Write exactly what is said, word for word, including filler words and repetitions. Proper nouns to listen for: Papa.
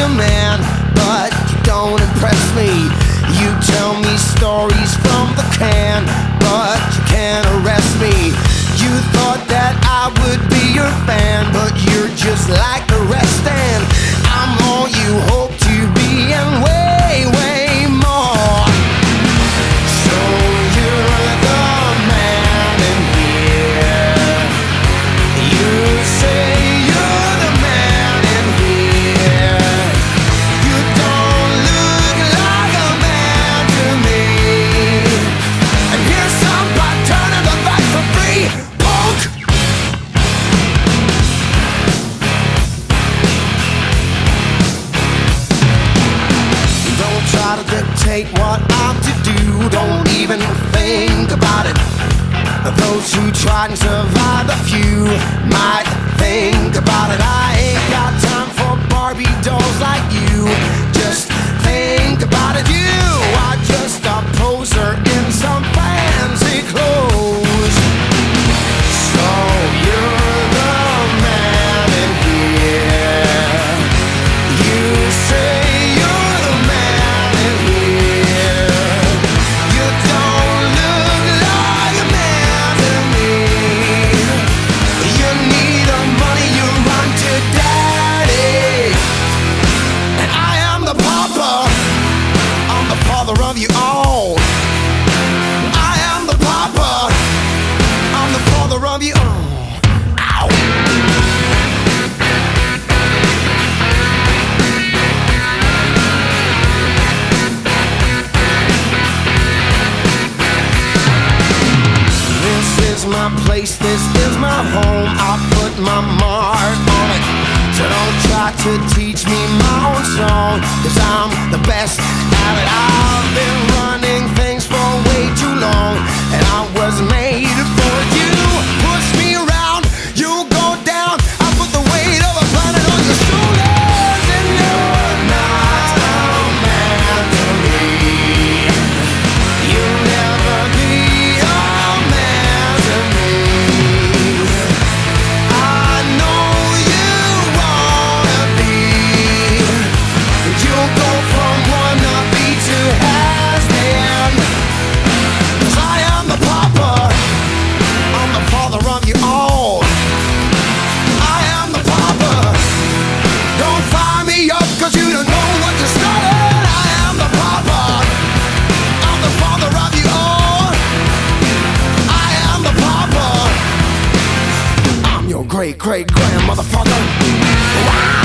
your man, but you don't impress me. You tell me stories from the can, but you can't arrest me. You thought that I would be your fan, but you're just like the rest, and I'm all you hope to be, and way, way more. So you're the man in here. You say you're the man in here. You don't look like a man to me. And here's somebody turning the light for free. Don't try to dictate what I'm to do, don't even think about it. Those who try and survive the few might think about it. I ain't got time for Barbie dolls like you, just think about it. You are just a poser in some fancy clothes. So you're the man in here. You say of you all. I am the Papa, I'm the father of you all. Ow. This is my place, this is my home, I put my mark on it. So don't try to teach me my own song, 'cause I'm the best at it. I've been running things for way too long, and I was made for it. You push me around, you go down, I put the weight of a planet on your shoulders, and you're not a man to me. You'll never be a man to me. I know you wanna be, you'll go from one up has been. 'Cause I am the Papa, I'm the father of you all. I am the Papa, don't fire me up 'cause you don't know what you started. I am the Papa, I'm the father of you all. I am the Papa, I'm your great great grandmother father.